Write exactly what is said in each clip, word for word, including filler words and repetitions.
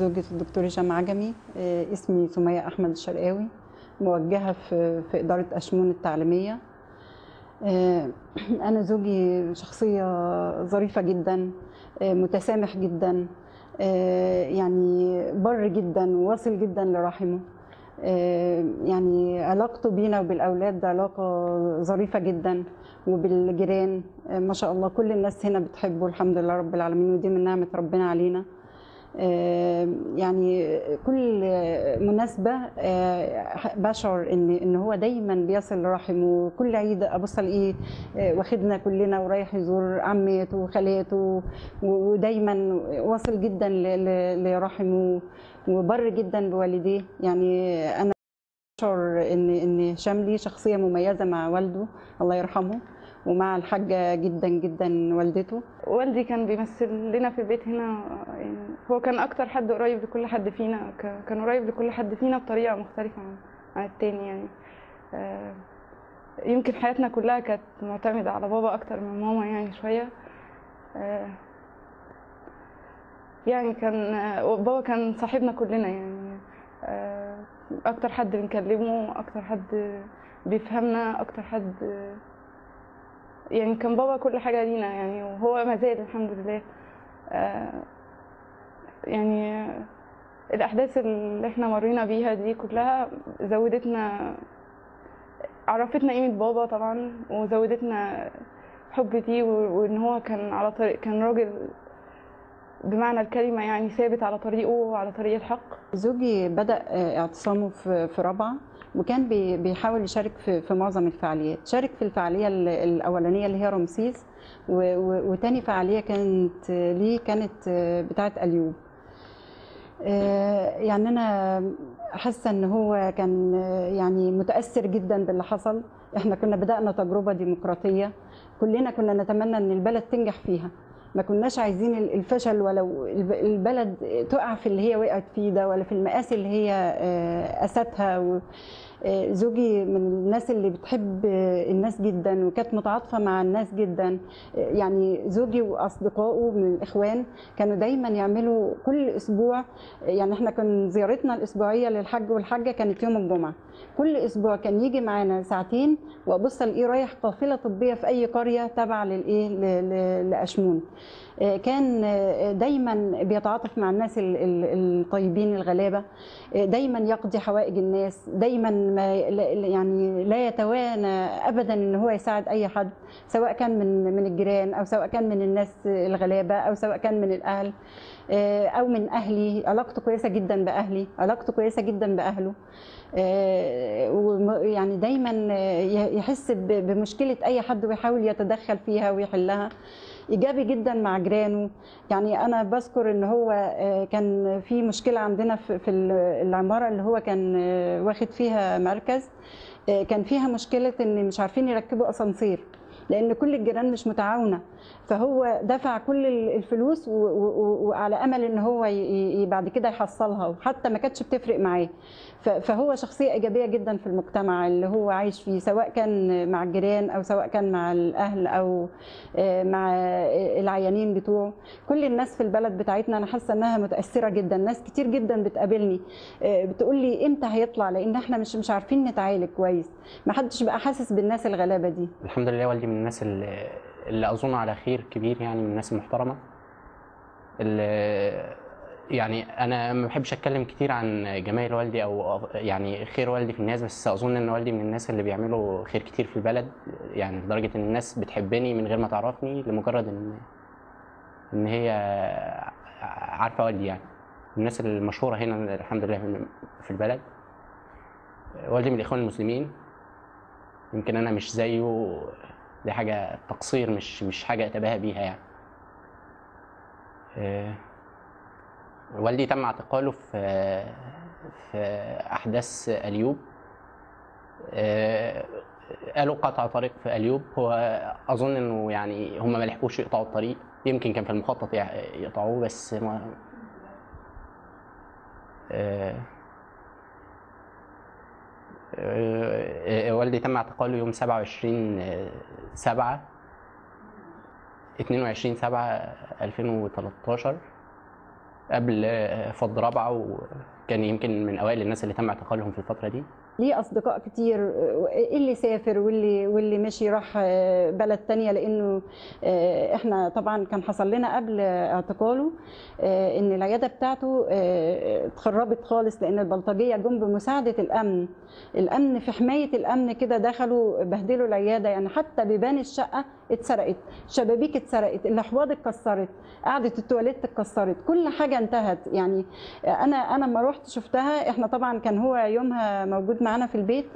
زوجة الدكتور هشام عجمي، اسمي سمية أحمد الشرقاوي، موجهة في في إدارة أشمون التعليمية. أنا زوجي شخصية ظريفة جدا، متسامح جدا، يعني بر جدا، واصل جدا لرحمه. يعني علاقته بينا وبالأولاد علاقة ظريفة جدا، وبالجيران ما شاء الله كل الناس هنا بتحبه، الحمد لله رب العالمين، ودي من نعمة ربنا علينا. يعني كل مناسبة بشعر ان ان هو دايما بيصل لرحمه، وكل عيد ابص الاقيه واخدنا كلنا ورايح يزور عماته وخالاته، ودايما واصل جدا لرحمه وبر جدا بوالديه. يعني انا بشعر ان ان هشام ليه شخصية مميزة مع والده الله يرحمه، ومع الحاجة جدا جدا والدته. والدي كان بيمثل لنا في البيت هنا، يعني هو كان أكتر حد قريب لكل حد فينا، كان قريب لكل حد فينا بطريقة مختلفة عن التاني. يعني يمكن حياتنا كلها كانت معتمدة على بابا أكتر من ماما، يعني شوية. يعني كان بابا كان صاحبنا كلنا، يعني أكتر حد بنكلمه، أكتر حد بيفهمنا، أكتر حد، يعني كان بابا كل حاجة لينا يعني، وهو ما زال الحمد لله. آه يعني الأحداث اللي احنا مرينا بيها دي كلها زودتنا، عرفتنا قيمة بابا طبعا، وزودتنا حب دي، وان هو كان على طريق، كان راجل بمعنى الكلمة يعني، ثابت على طريقه وعلى طريق الحق. زوجي بدأ اعتصامه في في رابعة، وكان بيحاول يشارك في في معظم الفعاليات، شارك في الفعالية الأولانية اللي هي رمسيس، وتاني فعالية كانت ليه كانت بتاعة اليوب. يعني أنا حاسة إن هو كان يعني متأثر جدا باللي حصل. إحنا كنا بدأنا تجربة ديمقراطية، كلنا كنا نتمنى إن البلد تنجح فيها، ما كناش عايزين الفشل، ولو البلد تقع في اللي هي وقعت فيه ده، ولا في المآسي اللي هي أساتها. زوجي من الناس اللي بتحب الناس جدا، وكانت متعاطفة مع الناس جدا. يعني زوجي وأصدقائه من الإخوان كانوا دايما يعملوا كل أسبوع، يعني احنا كان زيارتنا الأسبوعية للحج والحاجة كانت يوم الجمعة، كل أسبوع كان يجي معانا ساعتين، وأبص لإيه رايح قافلة طبية في أي قرية تابعة للإيه لأشمون. كان دايما بيتعاطف مع الناس الطيبين الغلابه، دايما يقضي حوائج الناس، دايما ما يعني لا يتوانى ابدا ان هو يساعد اي حد، سواء كان من من الجيران، او سواء كان من الناس الغلابه، او سواء كان من الاهل، او من اهلي. علاقته كويسه جدا باهلي، علاقته كويسه جدا باهله. يعني دايما يحس بمشكله اي حد ويحاول يتدخل فيها ويحلها. ايجابي جدا مع جيرانه. يعني انا بذكر ان هو كان في مشكله عندنا في العماره اللي هو كان واخد فيها مركز، كان فيها مشكله ان مش عارفين يركبوا اسانسير لان كل الجيران مش متعاونه، فهو دفع كل الفلوس وعلى امل ان هو بعد كده يحصلها، وحتى ما كانتش بتفرق معاه. فهو شخصيه ايجابيه جدا في المجتمع اللي هو عايش فيه، سواء كان مع الجيران او سواء كان مع الاهل او مع العيانين بتوعه. كل الناس في البلد بتاعتنا انا حاسه انها متاثره جدا، ناس كتير جدا بتقابلني بتقول لي امتى هيطلع، لان احنا مش مش عارفين نتعالج كويس، ما حدش بقى حاسس بالناس الغلابه دي. الحمد لله والدي من الناس اللي, اللي اظن على خير كبير، يعني من الناس المحترمه. يعني انا ما بحبش اتكلم كتير عن جمال والدي او يعني خير والدي في الناس، بس اظن ان والدي من الناس اللي بيعملوا خير كتير في البلد، يعني لدرجه ان الناس بتحبني من غير ما تعرفني، لمجرد ان ان هي عارفه والدي. يعني الناس المشهوره هنا الحمد لله في البلد. والدي من الاخوان المسلمين، يمكن انا مش زيه، دي حاجه تقصير، مش مش حاجه اتباهى بيها. يعني أه والدي تم اعتقاله في في احداث اليوب. أه قالوا قطع طريق في اليوب، هو اظن انه يعني هم ما لحقوش يقطعوا الطريق، يمكن كان في المخطط يقطعوه بس ما أه والدي تم اعتقاله يوم سبعة وعشرين سبعة اتنين وعشرين سبعة ألفين وتلتاشر قبل فض رابعه، وكان يمكن من اوائل الناس اللي تم اعتقالهم في الفتره دي. ليه اصدقاء كتير، اللي سافر واللي واللي مشي راح بلد تانية، لانه احنا طبعا كان حصل لنا قبل اعتقاله ان العياده بتاعته اتخربت خالص، لان البلطجيه جم بمساعده الامن، الامن في حمايه الامن كده دخلوا بهدلوا العياده، يعني حتى بيبان الشقه اتسرقت، شبابيك اتسرقت، الاحواض اتكسرت، قعده التواليت اتكسرت، كل حاجه انتهت. يعني انا انا لما رحت شفتها، احنا طبعا كان هو يومها موجود معانا في البيت،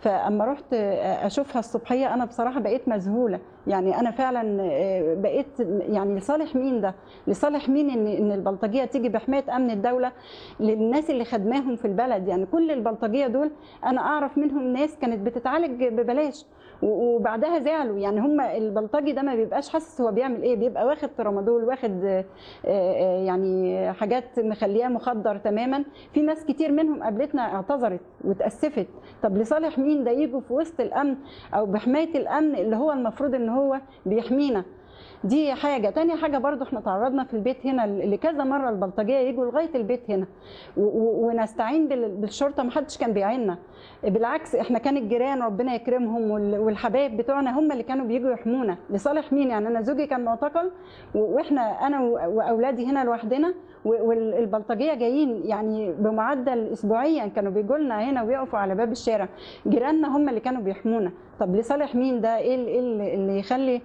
فاما رحت اشوفها الصبحيه انا بصراحه بقيت مذهوله، يعني انا فعلا بقيت يعني لصالح مين ده؟ لصالح مين ان ان البلطجيه تيجي بحمايه امن الدوله للناس اللي خدماهم في البلد؟ يعني كل البلطجيه دول انا اعرف منهم ناس كانت بتتعالج ببلاش وبعدها زعلوا، يعني هم البلطجي ده ما بيبقاش حاسس هو بيعمل ايه، بيبقى واخد ترامادول، واخد يعني حاجات مخلياه مخدر تماما. في ناس كتير منهم قابلتنا اعتذرت واتاسفت. طب لصالح مين ده يجوا في وسط الامن او بحمايه الامن اللي هو المفروض ان هو بيحمينا؟ دي حاجه. تاني حاجه برضو احنا تعرضنا في البيت هنا لكذا مره البلطجيه يجوا لغايه البيت هنا ونستعين بالشرطه، ما حدش كان بيعيننا، بالعكس احنا كان الجيران ربنا يكرمهم والحبايب بتوعنا هم اللي كانوا بيجوا يحمونا. لصالح مين؟ يعني انا زوجي كان معتقل واحنا انا واولادي هنا لوحدنا، والبلطجيه جايين يعني بمعدل اسبوعيا كانوا بيجوا لنا هنا ويقفوا على باب الشارع، جيراننا هم اللي كانوا بيحمونا. طب لصالح مين ده؟ ايه اللي يخلي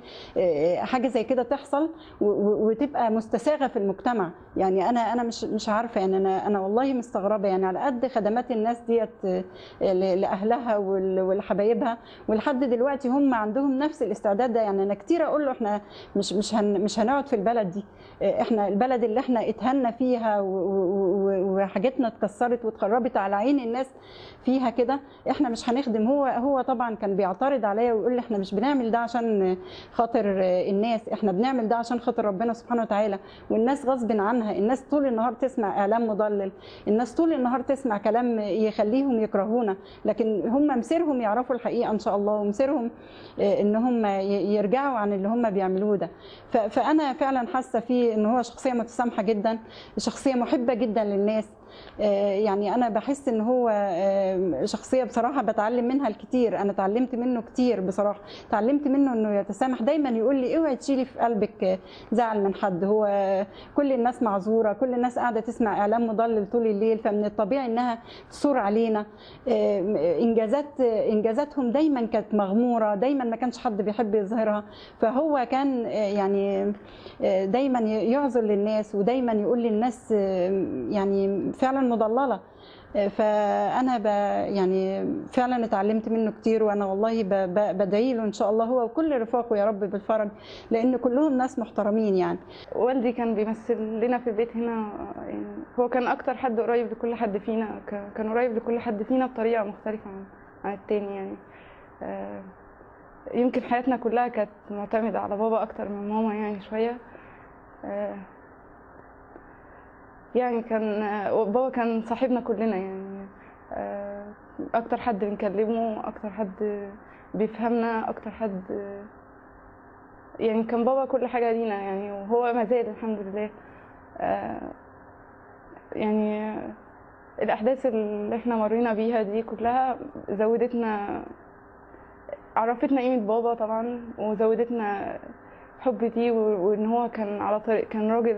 حاجه زي كده تحصل وتبقى مستساغه في المجتمع؟ يعني انا انا مش مش عارفه، يعني انا انا والله مستغربه، يعني على قد خدمات الناس ديت لاهلها ولحبايبها، ولحد دلوقتي هم عندهم نفس الاستعداد ده. يعني انا كتير اقول له احنا مش مش هن مش هنقعد في البلد دي، احنا البلد اللي احنا اتهنا فيها وحاجتنا اتكسرت واتخربت على عين الناس فيها كده احنا مش هنخدم. هو هو طبعا كان بيعترض عليا ويقول لي احنا مش بنعمل ده عشان خاطر الناس، احنا بنعمل ده عشان خاطر ربنا سبحانه وتعالى، والناس غصب عنها، الناس طول النهار تسمع اعلام مضلل، الناس طول النهار تسمع كلام يخليهم يكرهونا، لكن هم مسيرهم يعرفوا الحقيقه ان شاء الله، ومسيرهم ان هم يرجعوا عن اللي هم بيعملوه ده. فانا فعلا حاسه فيه ان هو شخصيه متسامحه جدا، شخصيه محبه جدا للناس، يعني انا بحس ان هو شخصيه بصراحه بتعلم منها الكتير، انا اتعلمت منه كتير بصراحه، اتعلمت منه انه يتسامح. دايما يقول لي اوعي تشيلي في قلبك زعل من حد، هو كل الناس معذوره، كل الناس قاعده تسمع اعلام مضلل طول الليل، فمن الطبيعي انها تصور علينا. انجازات انجازاتهم دايما كانت مغموره، دايما ما كانش حد بيحب يظهرها، فهو كان يعني دايما يعذر للناس ودايما يقول للناس يعني فعلا مضلله. فانا ب يعني فعلا اتعلمت منه كتير، وانا والله بدعي له ان شاء الله هو وكل رفاقه يا رب بالفرج، لان كلهم ناس محترمين. يعني والدي كان بيمثل لنا في البيت هنا، يعني هو كان اكتر حد قريب لكل حد فينا، كان قريب لكل حد فينا بطريقه مختلفه عن التاني. يعني يمكن حياتنا كلها كانت معتمده على بابا اكتر من ماما يعني شويه، يعني كان بابا كان صاحبنا كلنا، يعني اكتر حد بنكلمه، اكتر حد بيفهمنا، اكتر حد يعني كان بابا كل حاجه لينا يعني، وهو ما زال الحمد لله. يعني الاحداث اللي احنا مرينا بيها دي كلها زودتنا، عرفتنا قيمه بابا طبعا، وزودتنا حب دي، وان هو كان على طريق، كان راجل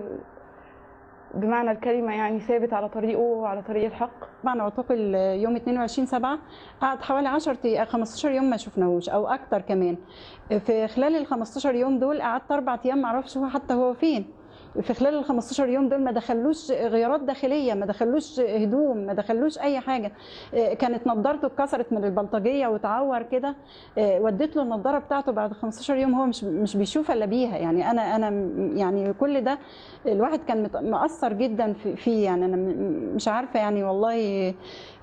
بمعنى الكلمه يعني ثابت على طريقه وعلى طريق الحق. طبعا اعتقل يوم اتنين وعشرين سبعة، قعد حوالي عشرة خمستاشر يوم ما شفناهوش او اكتر كمان. في خلال ال خمستاشر يوم دول قعدت اربع ايام ما اعرفش هو حتى هو فين. في خلال ال خمستاشر يوم دول ما دخلوش غيارات داخليه، ما دخلوش هدوم، ما دخلوش اي حاجه. كانت نضارته اتكسرت من البلطجيه واتعور كده، وديت له النضاره بتاعته بعد خمستاشر يوم هو مش مش بيشوف الا بيها. يعني انا انا يعني كل ده الواحد كان مقصر جدا فيه، يعني انا مش عارفه يعني والله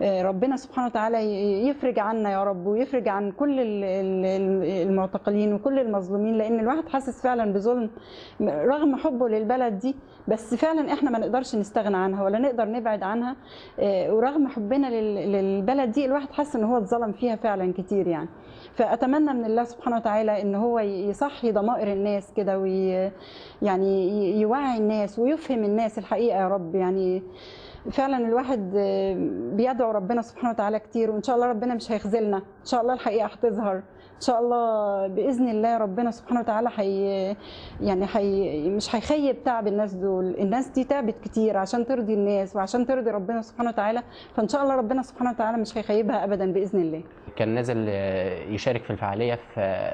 ربنا سبحانه وتعالى يفرج عنا يا رب، ويفرج عن كل المعتقلين وكل المظلومين، لان الواحد حاسس فعلا بظلم رغم حبه للبلد البلد دي، بس فعلا احنا ما نقدرش نستغنى عنها ولا نقدر نبعد عنها. ورغم حبنا للبلد دي الواحد حس ان هو اتظلم فيها فعلا كتير يعني. فاتمنى من الله سبحانه وتعالى ان هو يصحي ضمائر الناس كده، وي يعني يوعي الناس ويفهم الناس الحقيقه يا رب. يعني فعلا الواحد بيدعو ربنا سبحانه وتعالى كتير، وان شاء الله ربنا مش هيخذلنا، ان شاء الله الحقيقه هتظهر ان شاء الله باذن الله. ربنا سبحانه وتعالى حي يعني حي مش هيخيب تعب الناس دول. الناس دي تعبت كتير عشان ترضي الناس وعشان ترضي ربنا سبحانه وتعالى، فان شاء الله ربنا سبحانه وتعالى مش هيخيبها ابدا باذن الله. كان نازل يشارك في الفعاليه في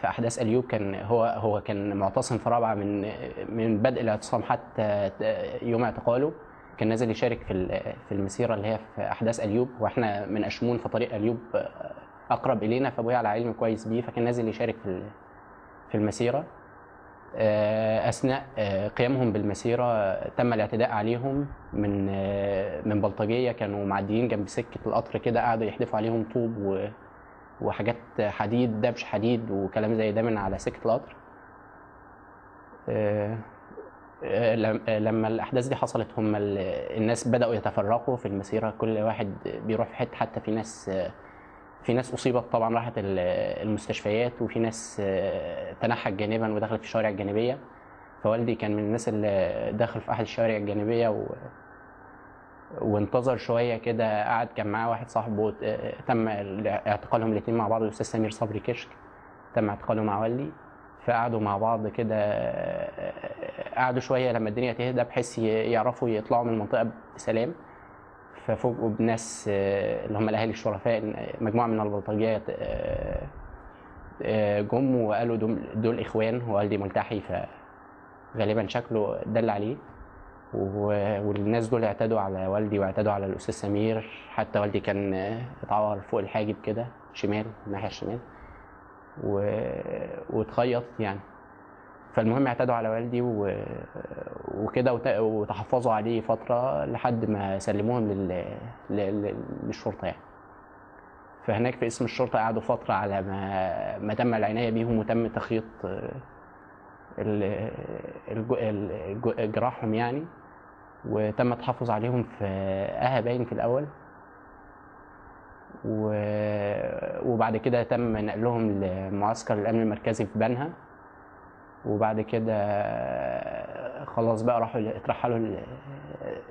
في احداث اليوب، كان هو هو كان معتصم في رابعه من من بدء الاعتصام حتى يوم اعتقاله. كان نازل يشارك في في المسيره اللي هي في احداث اليوب، واحنا من اشمون فطريق اليوب اقرب الينا، فابويا على علم كويس بيه، فكان نازل يشارك في في المسيره. اثناء قيامهم بالمسيره تم الاعتداء عليهم من من بلطجيه، كانوا معديين جنب سكه القطر كده، قعدوا يحدفوا عليهم طوب وحاجات حديد، دبش حديد وكلام زي ده من على سكه القطر. لما الاحداث دي حصلت هم الناس بداوا يتفرقوا في المسيره، كل واحد بيروح في حته، حتى في ناس في ناس اصيبت طبعا راحت المستشفيات، وفي ناس تنحت جانبا ودخلت في الشوارع الجانبيه. فوالدي كان من الناس اللي دخل في احد الشوارع الجانبيه و... وانتظر شويه كده، قعد كان معاه واحد صاحبه، تم اعتقالهم الاثنين مع بعض، الاستاذ سمير صبري كشك تم اعتقاله مع والدي. فقعدوا مع بعض كده، قعدوا شويه لما الدنيا تهدى بحيث يعرفوا يطلعوا من المنطقه بسلام. ففوجئوا بناس اللي هم الاهالي الشرفاء، مجموعه من البلطجيه جم وقالوا دول اخوان، ووالدي ملتحي فغالبا شكله دل عليه، والناس دول اعتدوا على والدي واعتدوا على الاستاذ سمير. حتى والدي كان اتعور فوق الحاجب كده شمال، الناحيه الشمال، واتخيط يعني. فالمهم اعتدوا على والدي وكده وتحفظوا عليه فتره لحد ما سلموهم للشرطه يعني. فهناك في قسم الشرطه قعدوا فتره على ما ما تم العنايه بيهم وتم تخيط جراحهم يعني، وتم التحفظ عليهم في اها باين في الاول، وبعد كده تم نقلهم لمعسكر الامن المركزي في بنها، وبعد كده خلاص بقى راحوا اترحلوا،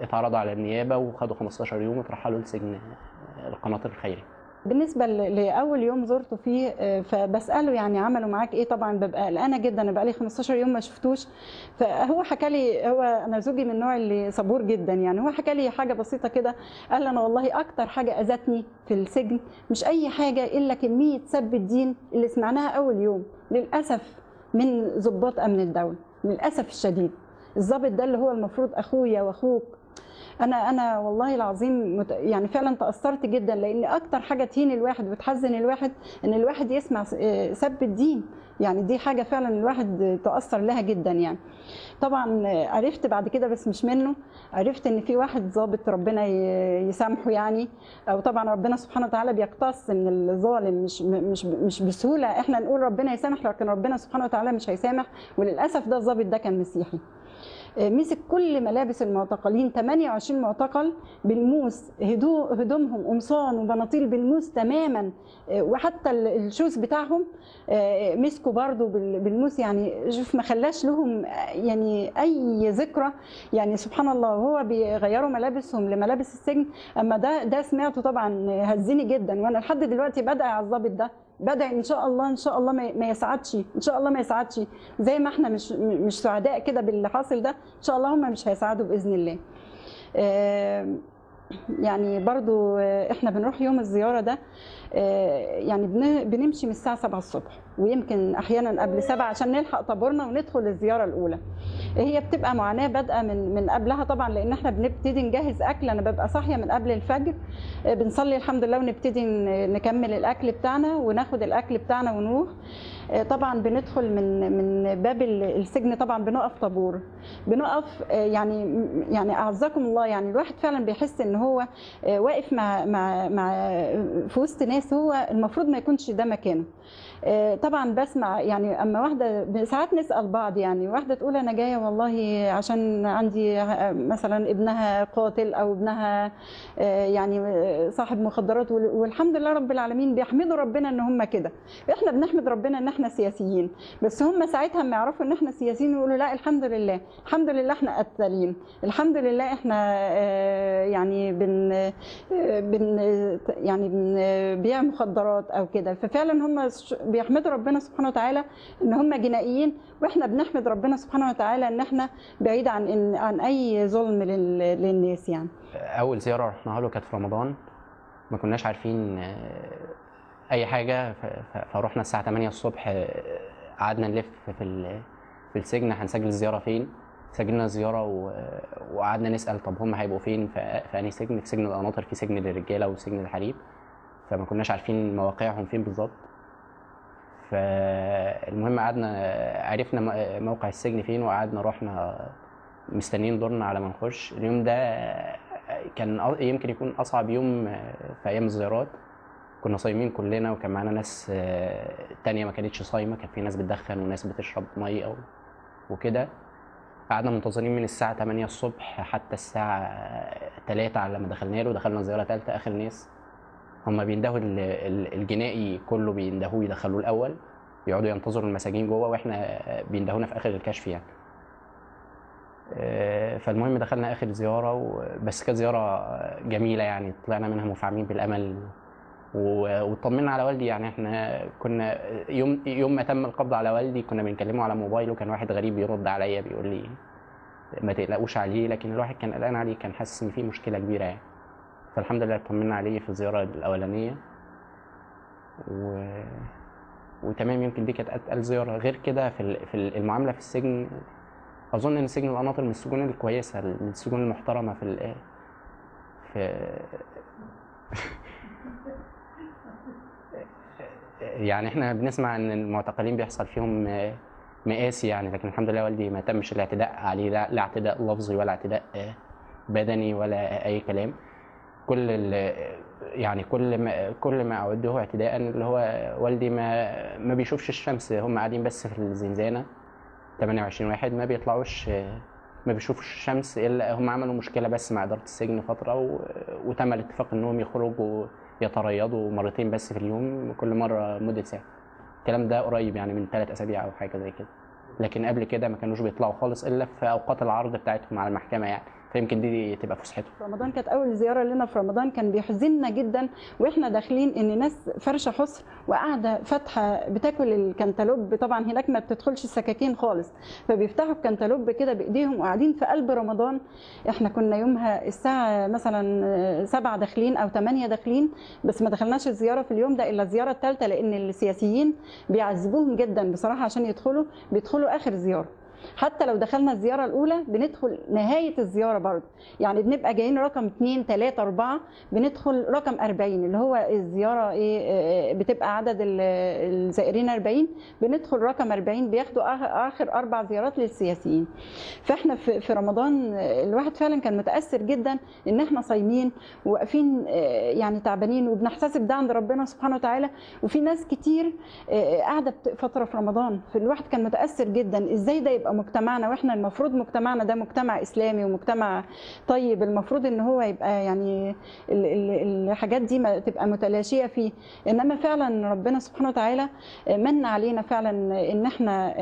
اتعرضوا على النيابه وخدوا خمستاشر يوم واترحلوا لسجن القناطر الخيري. بالنسبه لاول يوم زرته فيه فبساله يعني عملوا معاك ايه؟ طبعا ببقى قلقانه جدا، انا بقى لي خمستاشر يوم ما شفتوش. فهو حكى لي، هو انا زوجي من النوع اللي صبور جدا يعني، هو حكى لي حاجه بسيطه كده، قال لي انا والله اكتر حاجه اذتني في السجن مش اي حاجه الا كميه سب الدين اللي سمعناها اول يوم للاسف من ضباط امن الدوله للاسف الشديد. الضابط ده اللي هو المفروض اخويا واخوك، انا انا والله العظيم يعني فعلا تاثرت جدا، لان اكتر حاجه تهين الواحد وتحزن الواحد ان الواحد يسمع سب الدين يعني، دي حاجه فعلا الواحد تاثر لها جدا يعني. طبعا عرفت بعد كده بس مش منه، عرفت ان في واحد ضابط ربنا يسامحه يعني، او طبعا ربنا سبحانه وتعالى بيقتص من الظالم، مش مش مش بسهوله احنا نقول ربنا يسامح، لكن ربنا سبحانه وتعالى مش هيسامح. وللاسف ده الضابط ده كان مسيحي، مسك كل ملابس المعتقلين، تمنية وعشرين معتقل بالموس، هدومهم قمصان وبناطيل بالموس تماما، وحتى الشوز بتاعهم مسكوا برضو بالموس يعني. شوف ما خلاش لهم يعني اي ذكرى يعني، سبحان الله. هو بيغيروا ملابسهم لملابس السجن. اما ده ده سمعته طبعا هزني جدا، وانا لحد دلوقتي بدعي على الضابط ده، بدأ ان شاء الله ان شاء الله ما يسعدش، ان شاء الله ما يسعدش، زي ما احنا مش مش سعداء كده باللي حاصل ده، ان شاء الله هم مش هيسعدوا باذن الله. يعني برضو احنا بنروح يوم الزياره ده يعني بنمشي من الساعه سبعة الصبح، ويمكن احيانا قبل سبعة عشان نلحق طابورنا وندخل الزياره الاولى. هي بتبقى معاناه بادئه من من قبلها طبعا، لان احنا بنبتدي نجهز اكل، انا ببقى صاحيه من قبل الفجر، بنصلي الحمد لله ونبتدي نكمل الاكل بتاعنا وناخد الاكل بتاعنا ونروح. طبعا بندخل من من باب السجن، طبعا بنقف طابور، بنقف يعني يعني اعزكم الله، يعني الواحد فعلا بيحس ان هو واقف مع مع مع في وسط ناس هو المفروض ما يكونش ده مكانه. طبعا بسمع يعني اما واحده ساعات نسال بعض، يعني واحده تقول انا جايه والله عشان عندي مثلا ابنها قاتل او ابنها يعني صاحب مخدرات، والحمد لله رب العالمين بيحمدوا ربنا ان هم كده، احنا بنحمد ربنا ان احنا سياسيين، بس هم ساعتها ما يعرفوا ان احنا سياسيين يقولوا لا الحمد لله، الحمد لله احنا قتالين، الحمد لله احنا يعني بن بن يعني بنبيع مخدرات او كده. ففعلا هم بيحمدوا ربنا سبحانه وتعالى ان هم جنائيين، واحنا بنحمد ربنا سبحانه وتعالى ان احنا بعيد عن عن اي ظلم للناس. يعني اول زياره رحناها له كانت في رمضان، ما كناش عارفين اي حاجه، فروحنا الساعه تمانية الصبح، قعدنا نلف في في السجن هنسجل الزياره فين، سجلنا الزياره وقعدنا نسال طب هم هيبقوا فين، فاني سجن، في سجن القناطر، في سجن للرجاله وسجن الحريم، فما كناش عارفين مواقعهم فين بالظبط. فالمهم قعدنا عرفنا موقع السجن فين، وقعدنا رحنا مستنيين دورنا على ما نخش. اليوم ده كان يمكن يكون اصعب يوم في ايام الزيارات، كنا صايمين كلنا وكان معانا ناس تانية ما كانتش صايمه، كان في ناس بتدخن وناس بتشرب ميه او وكده. قعدنا منتظرين من الساعه تمانية الصبح حتى الساعه تلاتة على ما دخلنا له، دخلنا زياره ثالثه اخر ناس. هما بيندهوا الجنائي كله، بيندهوه يدخلوه الاول، يقعدوا ينتظروا المساجين جوه، واحنا بيندهونا في اخر الكشف يعني. فالمهم دخلنا اخر زياره، بس كانت زياره جميله يعني، طلعنا منها مفعمين بالامل واطمنا على والدي. يعني احنا كنا يوم يوم ما تم القبض على والدي كنا بنكلمه على موبايله، كان واحد غريب بيرد عليا بيقول لي ما تقلقوش عليه، لكن الواحد كان قلقان عليه، كان حاسس ان في مشكله كبيره يعني. فالحمد لله اطمنا عليه في الزياره الاولانيه و... وتمام. يمكن دي كانت اتقل زياره. غير كده في ال... في المعامله في السجن، اظن ان سجن القناطر من السجون الكويسه، من السجون المحترمه في ال... في يعني احنا بنسمع ان المعتقلين بيحصل فيهم مقاسي يعني، لكن الحمد لله والدي ما تمش الاعتداء عليه، لا, لا اعتداء لفظي ولا اعتداء بدني ولا اي كلام. كل يعني كل ما كل ما اعده اعتداء اللي هو والدي ما ما بيشوفش الشمس، هم قاعدين بس في الزنزانه تمانية وعشرين واحد ما بيطلعوش، ما بيشوفوش الشمس الا هم عملوا مشكله بس مع اداره السجن فتره و... وتم الاتفاق انهم يخرجوا يتريضوا مرتين بس في اليوم، كل مره مده ساعه. الكلام ده قريب يعني من ثلاث اسابيع او حاجه زي كده، لكن قبل كده ما كانوش بيطلعوا خالص الا في اوقات العرض بتاعتهم على المحكمه يعني، فيمكن دي تبقى فسحته. رمضان كانت اول زياره لنا في رمضان، كان بيحزننا جدا واحنا داخلين ان ناس فرشه حصر وقاعده فاتحه بتاكل الكنتالوب، طبعا هناك ما بتدخلش السكاكين خالص، فبيفتحوا الكنتالوب كده بايديهم وقاعدين في قلب رمضان. احنا كنا يومها الساعه مثلا سبعة داخلين او تمانية داخلين، بس ما دخلناش الزياره في اليوم ده الا الزياره الثالثه، لان السياسيين بيعذبوهم جدا بصراحه عشان يدخلوا، بيدخلوا اخر زياره. حتى لو دخلنا الزياره الاولى بندخل نهايه الزياره برضه، يعني بنبقى جايين رقم اتنين تلاتة أربعة بندخل رقم أربعين اللي هو الزياره ايه، بتبقى عدد الزائرين أربعين، بندخل رقم أربعين، بياخدوا اخر اربع زيارات للسياسيين. فاحنا في رمضان الواحد فعلا كان متاثر جدا ان احنا صايمين وواقفين يعني تعبانين، وبنحتسب ده عند ربنا سبحانه وتعالى، وفي ناس كتير قاعده فتره في رمضان، فالواحد كان متاثر جدا ازاي ده يبقى مجتمعنا، واحنا المفروض مجتمعنا ده مجتمع اسلامي ومجتمع طيب، المفروض ان هو يبقى يعني الحاجات دي ما تبقى متلاشيه فيه، انما فعلا ربنا سبحانه وتعالى من علينا فعلا ان احنا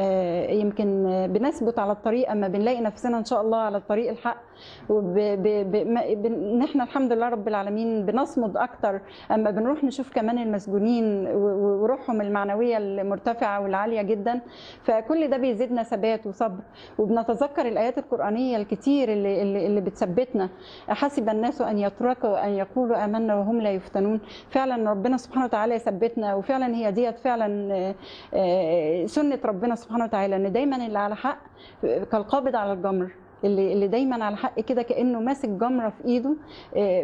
يمكن بنثبت على الطريق، اما بنلاقي نفسنا ان شاء الله على الطريق الحق، وان احنا الحمد لله رب العالمين بنصمد اكتر، اما بنروح نشوف كمان المسجونين وروحهم المعنويه المرتفعه والعاليه جدا، فكل ده بيزيدنا ثبات وصبر، وبنتذكر الايات القرانيه الكتير اللي اللي بتثبتنا. حسب الناس ان يتركوا ان يقولوا امنا وهم لا يفتنون، فعلا ربنا سبحانه وتعالى يثبتنا، وفعلا هي ديت فعلا سنه ربنا سبحانه وتعالى ان دايما اللي على حق كالقابض على الجمر، اللي اللي دايما على حق كده كانه ماسك جمره في ايده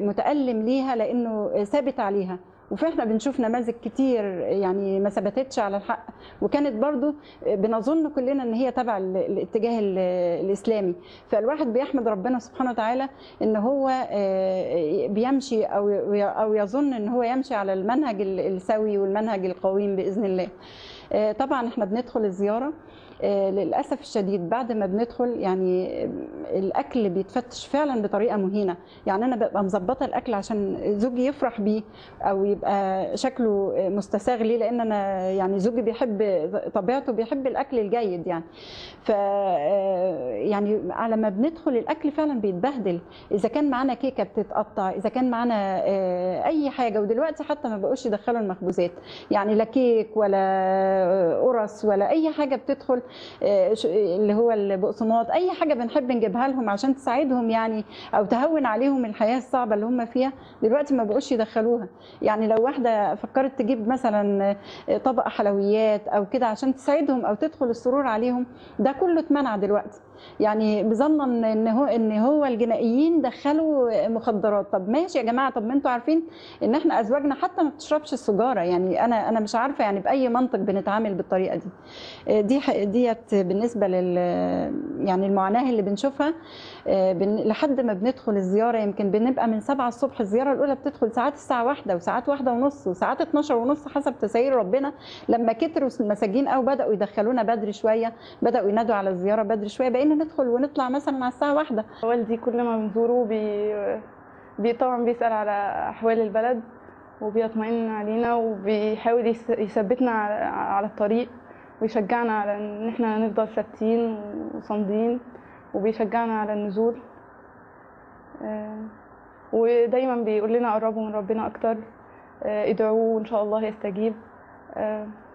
متالم ليها لانه ثابت عليها، وفاحنا بنشوف نماذج كتير يعني ما ثبتتش على الحق، وكانت برضو بنظن كلنا ان هي تبع الاتجاه الاسلامي. فالواحد بيحمد ربنا سبحانه وتعالى ان هو بيمشي او او يظن ان هو يمشي على المنهج السوي والمنهج القويم باذن الله. طبعا احنا بندخل الزياره للأسف الشديد بعد ما بندخل يعني الأكل بيتفتش فعلا بطريقة مهينة، يعني أنا ببقى مظبطة الأكل عشان زوجي يفرح بيه أو يبقى شكله مستساغ ليه، لأن أنا يعني زوجي بيحب طبيعته بيحب الأكل الجيد يعني. ف يعني على ما بندخل الأكل فعلا بيتبهدل، إذا كان معانا كيكة بتتقطع، إذا كان معانا أي حاجة. ودلوقتي حتى ما بقوش يدخلوا المخبوزات، يعني لا كيك ولا قرص ولا أي حاجة بتدخل اللي هو البقسماط، اي حاجه بنحب نجيبها لهم عشان تساعدهم يعني او تهون عليهم الحياه الصعبه اللي هم فيها، دلوقتي ما بقوش يدخلوها. يعني لو واحده فكرت تجيب مثلا طبق حلويات او كده عشان تساعدهم او تدخل السرور عليهم، ده كله اتمنع دلوقتي، يعني بظنا ان هو ان هو الجنائيين دخلوا مخدرات. طب ماشي يا جماعه، طب ما انتوا عارفين ان احنا ازواجنا حتى ما بتشربش السجاره، يعني انا انا مش عارفه يعني باي منطق بنتعامل بالطريقه دي. دي ديت بالنسبه لل يعني المعاناه اللي بنشوفها لحد ما بندخل الزياره. يمكن بنبقى من سبعة الصبح، الزياره الاولى بتدخل ساعات الساعه واحدة وساعات واحدة ونص وساعات اتناشر ونص حسب تسيير ربنا. لما كتروا المساجين او بداوا يدخلونا بدري شويه، بداوا ينادوا على الزياره بدري شويه، بقينا ندخل ونطلع مثلا على الساعه واحدة. والدي كل ما بنزوره بي... بي طبعا بيسال على احوال البلد وبيطمئن علينا وبيحاول يس... يثبتنا على... على الطريق ويشجعنا على ان احنا نفضل ثابتين وصامدين، وبيشجعنا على النزول، ودايما بيقول لنا قربوا من ربنا اكتر، ادعوه وان شاء الله يستجيب.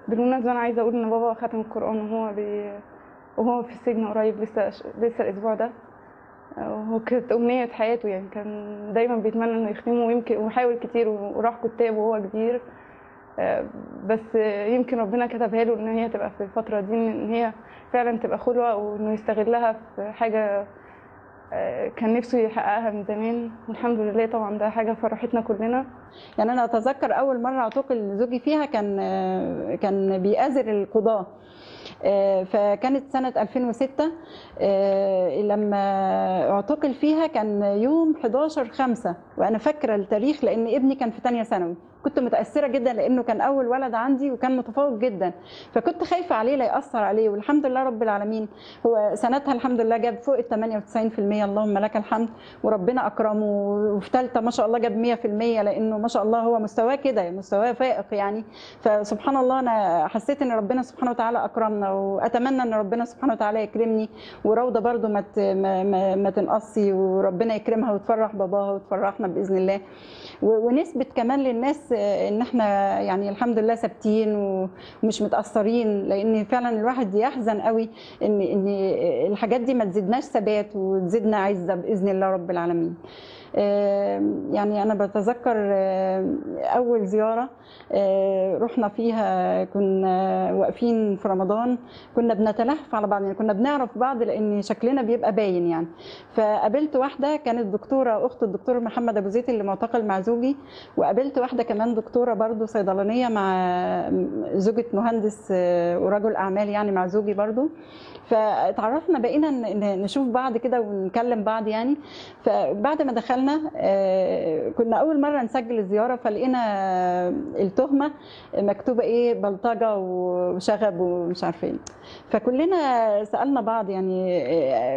بالمناسبه انا عايزه اقول ان بابا ختم القران وهو بي... وهو في السجن قريب، لسه لسه الاسبوع ده، وكانت امنيه حياته يعني، كان دايما بيتمنى انه يختمه ويمكن وحاول كتير وراح كتاب وهو كبير، بس يمكن ربنا كتبها له ان هي تبقى في الفتره دي ان هي فعلا تبقى خلوه وانه يستغلها في حاجه كان نفسه يحققها من زمان، والحمد لله طبعا ده حاجه فرحتنا كلنا. يعني انا اتذكر اول مره اعتقل زوجي فيها كان كان بيأزر القضاه، فكانت سنة ألفين وستة لما اعتقل فيها، كان يوم حداشر خمسة، وأنا فاكرة التاريخ لأن ابني كان في تانية ثانوي. كنت متأثرة جدا لأنه كان أول ولد عندي وكان متفوق جدا، فكنت خايفة عليه لا يأثر عليه، والحمد لله رب العالمين هو سنتها الحمد لله جاب فوق ال تمانية وتسعين في المية، اللهم لك الحمد، وربنا أكرمه، وفي ثالثة ما شاء الله جاب مية في المية، لأنه ما شاء الله هو مستواه كده مستواه فائق يعني. فسبحان الله أنا حسيت إن ربنا سبحانه وتعالى أكرمنا، واتمنى ان ربنا سبحانه وتعالى يكرمني، وروضه برده ما ما, ما تنقصي، وربنا يكرمها وتفرح باباها وتفرحنا باذن الله، ونثبت كمان للناس ان احنا يعني الحمد لله ثابتين ومش متاثرين، لان فعلا الواحد يحزن قوي ان ان الحاجات دي ما تزيدناش ثبات وتزيدنا عزه باذن الله رب العالمين. يعني أنا بتذكر أول زيارة رحنا فيها، كنا واقفين في رمضان، كنا بنتلهف على بعض يعني، كنا بنعرف بعض لأن شكلنا بيبقى باين يعني. فقابلت واحدة كانت دكتورة أخت الدكتور محمد ابو زيد اللي معتقل مع زوجي، وقابلت واحدة كمان دكتورة برضو صيدلانية مع زوجة مهندس ورجل أعمال يعني مع زوجي برضو. فتعرفنا بقينا نشوف بعض كده ونكلم بعض يعني. فبعد ما دخلنا كنا أول مرة نسجل الزيارة، فلقينا التهمة مكتوبة إيه، بلطجة وشغب ومش عارفين. فكلنا سألنا بعض يعني،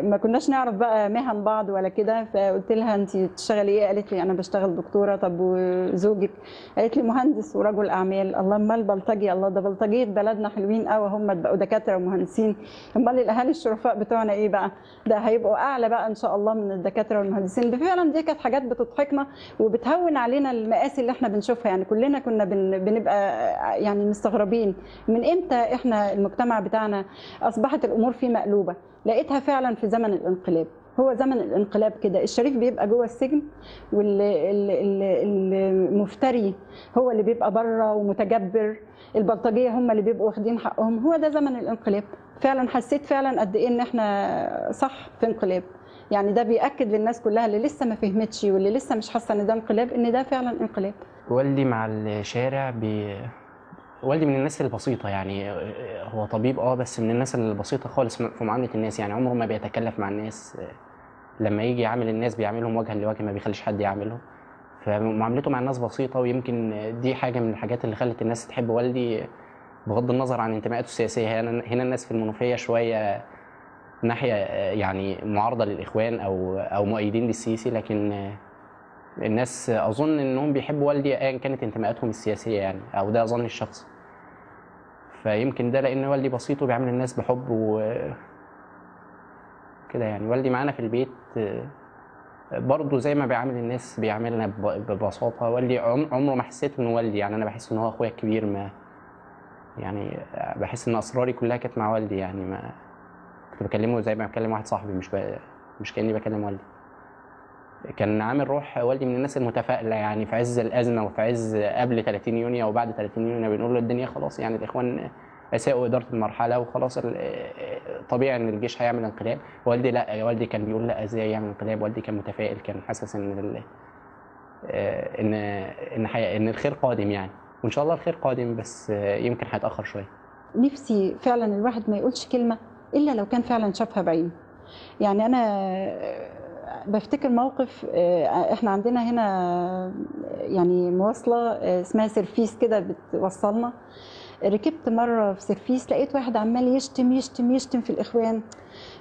ما كناش نعرف بقى مهن بعض ولا كده. فقلت لها أنت بتشتغلي إيه؟ قالت لي أنا بشتغل دكتورة. طب وزوجك؟ قالت لي مهندس ورجل أعمال. الله، أمال البلطجي؟ الله، ده بلطجية بلدنا حلوين قوي، هم بقوا دكاترة ومهندسين، أمال الأهالي الشرفاء بتوعنا إيه بقى؟ ده هيبقوا أعلى بقى إن شاء الله من الدكاترة والمهندسين. فعلا دي كانت حاجات بتضحكنا وبتهون علينا المآسي اللي احنا بنشوفها يعني. كلنا كنا بنبقى يعني مستغربين من امتى احنا المجتمع بتاعنا اصبحت الامور فيه مقلوبه. لقيتها فعلا في زمن الانقلاب، هو زمن الانقلاب كده، الشريف بيبقى جوه السجن والمفتري هو اللي بيبقى بره ومتجبر، البلطجيه هم اللي بيبقوا واخدين حقهم. هو ده زمن الانقلاب. فعلا حسيت فعلا قد ايه ان احنا صح في انقلاب. يعني ده بيأكد للناس كلها اللي لسه ما فهمتش واللي لسه مش حاسه ان ده انقلاب، ان ده فعلا انقلاب. والدي مع الشارع بي... والدي من الناس البسيطه، يعني هو طبيب اه بس من الناس البسيطه خالص في معامله الناس، يعني عمره ما بيتكلف مع الناس، لما يجي يعامل الناس بيعاملهم وجها لوجه، ما بيخليش حد يعامله، فمعاملته مع الناس بسيطه. ويمكن دي حاجه من الحاجات اللي خلت الناس تحب والدي بغض النظر عن انتماءاته السياسيه. هنا الناس في المنوفيه شويه ناحيه يعني معارضه للاخوان او او مؤيدين للسيسي، لكن الناس اظن انهم بيحبوا والدي ايا كانت انتماءاتهم السياسيه، يعني او ده ظني الشخصي. فيمكن ده لان والدي بسيط وبيعامل الناس بحب و كده، يعني والدي معانا في البيت برضه زي ما بيعامل الناس بيعاملنا ببساطه. والدي عمره ما حسيت انه والدي، يعني انا بحس ان هو اخويا الكبير، ما يعني بحس ان اسراري كلها كانت مع والدي، يعني ما كنت بكلمه زي ما بكلم واحد صاحبي، مش ب... مش كاني بكلم والدي. كان عامل روح والدي من الناس المتفائله، يعني في عز الازمه وفي عز قبل ثلاثين يونيو وبعد ثلاثين يونيو بنقول له الدنيا خلاص، يعني الاخوان اساءوا اداره المرحله وخلاص طبيعي ان الجيش هيعمل انقلاب. والدي لا، والدي كان بيقول لا ازاي يعمل انقلاب، والدي كان متفائل، كان حاسس ان ال... ان ان حي... ان الخير قادم يعني، وان شاء الله الخير قادم، بس يمكن هيتاخر شويه. نفسي فعلا الواحد ما يقولش كلمه الا لو كان فعلا شافها بعينه. يعني انا بفتكر موقف احنا عندنا هنا يعني مواصله اسمها سيرفيس كده بتوصلنا، ركبت مره في سيرفيس لقيت واحد عمال يشتم يشتم يشتم في الاخوان،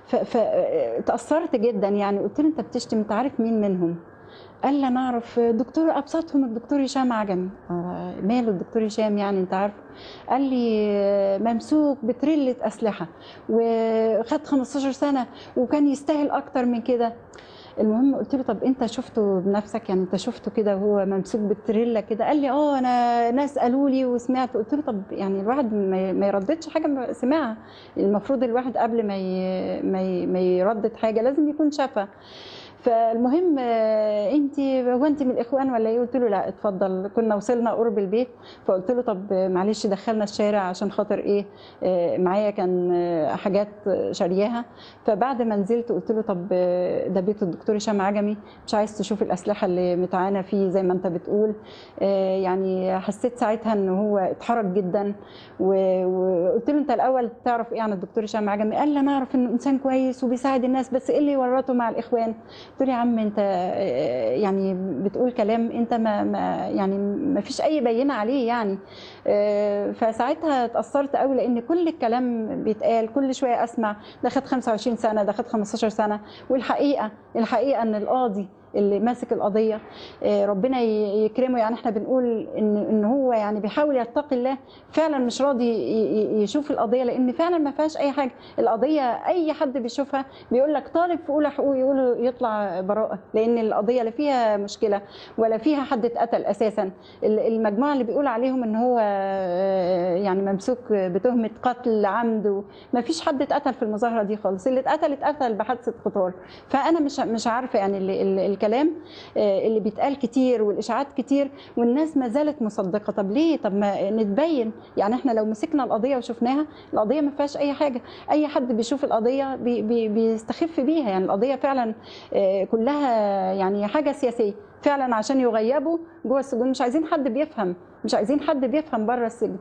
فتاثرت جدا يعني، قلت له انت بتشتم انت عارف مين منهم؟ قال لي انا اعرف دكتور، ابسطهم الدكتور هشام عجمي. ماله الدكتور هشام يعني انت عارفه؟ قال لي ممسوك بترله اسلحه وخد خمستاشر سنة وكان يستاهل اكتر من كده. المهم قلت له طب انت شفته بنفسك يعني انت شفته كده وهو ممسوك بالتريلا كده؟ قال لي اه انا ناس قالوا لي وسمعت. قلت له طب يعني الواحد ما يرددش حاجه سمعها، المفروض الواحد قبل ما ما يردد حاجه لازم يكون شافها. فالمهم انت هو انت من الاخوان ولا ايه؟ قلت له لا. اتفضل، كنا وصلنا قرب البيت فقلت له طب معلش دخلنا الشارع عشان خاطر ايه معايا كان حاجات شارياها. فبعد ما نزلت قلت له طب ده بيت الدكتور هشام عجمي، مش عايز تشوف الاسلحه اللي متعانه فيه زي ما انت بتقول؟ يعني حسيت ساعتها ان هو اتحرك جدا، وقلت له انت الاول تعرف ايه عن الدكتور هشام عجمي؟ قال لي انا اعرف انه انسان كويس وبيساعد الناس، بس ايه اللي ورطه مع الاخوان؟ قلت له يا عم انت يعني بتقول كلام انت ما, ما يعني ما فيش اي بينه عليه يعني. فساعتها اتاثرت قوي لان كل الكلام بيتقال كل شويه، اسمع ده خد خمسة وعشرين سنة ده خد خمستاشر سنة، والحقيقه الحقيقه ان القاضي اللي ماسك القضيه ربنا يكرمه، يعني احنا بنقول ان ان هو يعني بيحاول يتقي الله، فعلا مش راضي يشوف القضيه لان فعلا ما فيهاش اي حاجه. القضيه اي حد بيشوفها بيقول لك طالب في اولى حقوق يقول يطلع براءه، لان القضيه لا فيها مشكله ولا فيها حد اتقتل اساسا. المجموعه اللي بيقول عليهم ان هو يعني ممسوك بتهمه قتل عمد، ما فيش حد اتقتل في المظاهره دي خالص، اللي اتقتل اتقتل بحادثه قطار. فانا مش مش عارفه يعني اللي الكلام اللي بيتقال كتير والاشاعات كتير والناس ما زالت مصدقه. طب ليه؟ طب ما نتبين، يعني احنا لو مسكنا القضيه وشفناها القضيه ما فيهاش اي حاجه، اي حد بيشوف القضيه بي بي بيستخف بيها، يعني القضيه فعلا كلها يعني حاجه سياسيه فعلا عشان يغيبوا جوه السجون، مش عايزين حد بيفهم، مش عايزين حد بيفهم بره السجن.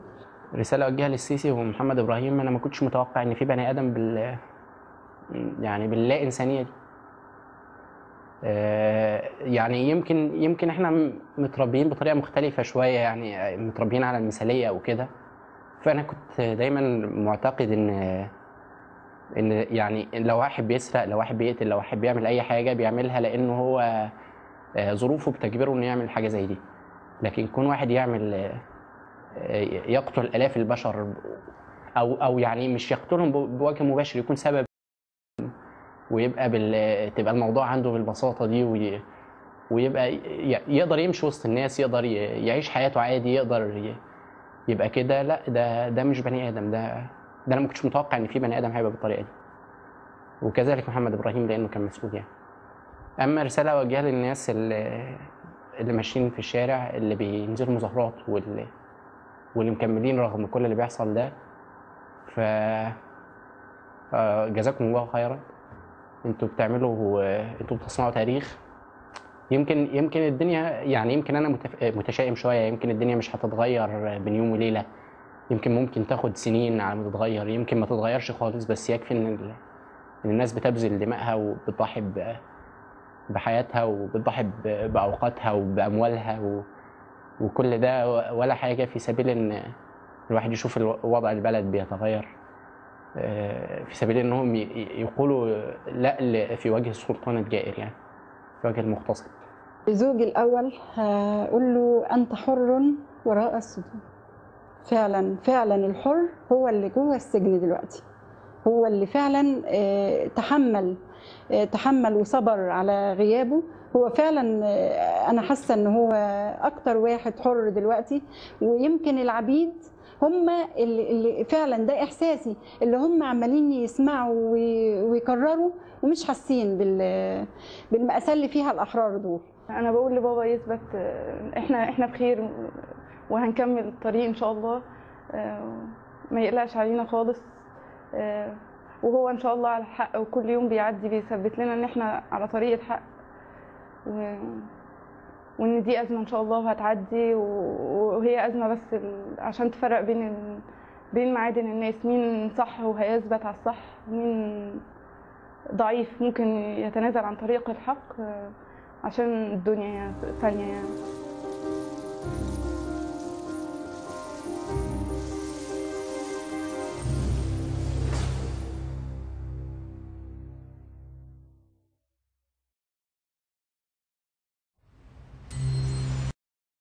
رساله اوجهها للسيسي ومحمد ابراهيم، انا ما كنتش متوقع ان في بني ادم بال يعني باللا انسانيه دي، يعني يمكن يمكن احنا متربيين بطريقه مختلفه شويه، يعني متربيين على المثاليه وكده. فانا كنت دايما معتقد ان ان يعني لو واحد بيسرق لو واحد بيقتل لو واحد بيعمل اي حاجه بيعملها لانه هو ظروفه بتجبره انه يعمل حاجه زي دي، لكن يكون واحد يعمل يقتل الاف البشر او او يعني مش يقتلهم بوجه مباشر، يكون سبب ويبقى بال... تبقى الموضوع عنده بالبساطه دي وي... ويبقى ي... يقدر يمشي وسط الناس، يقدر ي... يعيش حياته عادي، يقدر ي... يبقى كده. لا ده ده مش بني ادم، ده ده انا ما كنتش متوقع ان في بني ادم هيبقى بالطريقه دي، وكذلك محمد ابراهيم لانه كان مسؤول يعني. اما رساله اوجهها للناس اللي اللي ماشيين في الشارع، اللي بينزلوا مظاهرات واللي واللي مكملين رغم كل اللي بيحصل ده، ف جزاكم الله خيرا. انتوا بتعملوا انتوا بتصنعوا تاريخ. يمكن يمكن الدنيا يعني يمكن انا متف... متشائم شويه، يمكن الدنيا مش هتتغير بين يوم وليله، يمكن ممكن تاخد سنين على ما تتغير، يمكن ما تتغيرش خالص، بس يكفي ان ال... الناس بتبذل دمائها وبتضحي ب... بحياتها وبتضحي ب... باوقاتها وباموالها و... وكل ده ولا حاجه في سبيل ان الواحد يشوف وضع البلد بيتغير، في سبيل انهم يقولوا لا في وجه السلطان الجائر، يعني في وجه المغتصب. زوجي الاول هقول له انت حر وراء السجون. فعلا فعلا الحر هو اللي جوه السجن دلوقتي، هو اللي فعلا تحمل تحمل وصبر على غيابه. هو فعلا انا حاسه ان هو اكتر واحد حر دلوقتي، ويمكن العبيد هم اللي, اللي فعلا ده احساسي، اللي هم عمالين يسمعوا ويكرروا ومش حاسين بالمأساة اللي فيها الاحرار دول. انا بقول لبابا يثبت، احنا احنا بخير وهنكمل الطريق ان شاء الله، ما يقلقش علينا خالص، وهو ان شاء الله على الحق، وكل يوم بيعدي بيثبت لنا ان احنا على طريق الحق، و... وان دي ازمه ان شاء الله وهتعدي، وهي ازمه بس عشان تفرق بين ال... بين معادن الناس، مين صح وهيثبت على الصح، مين ضعيف ممكن يتنازل عن طريق الحق عشان الدنيا ثانيه يعني.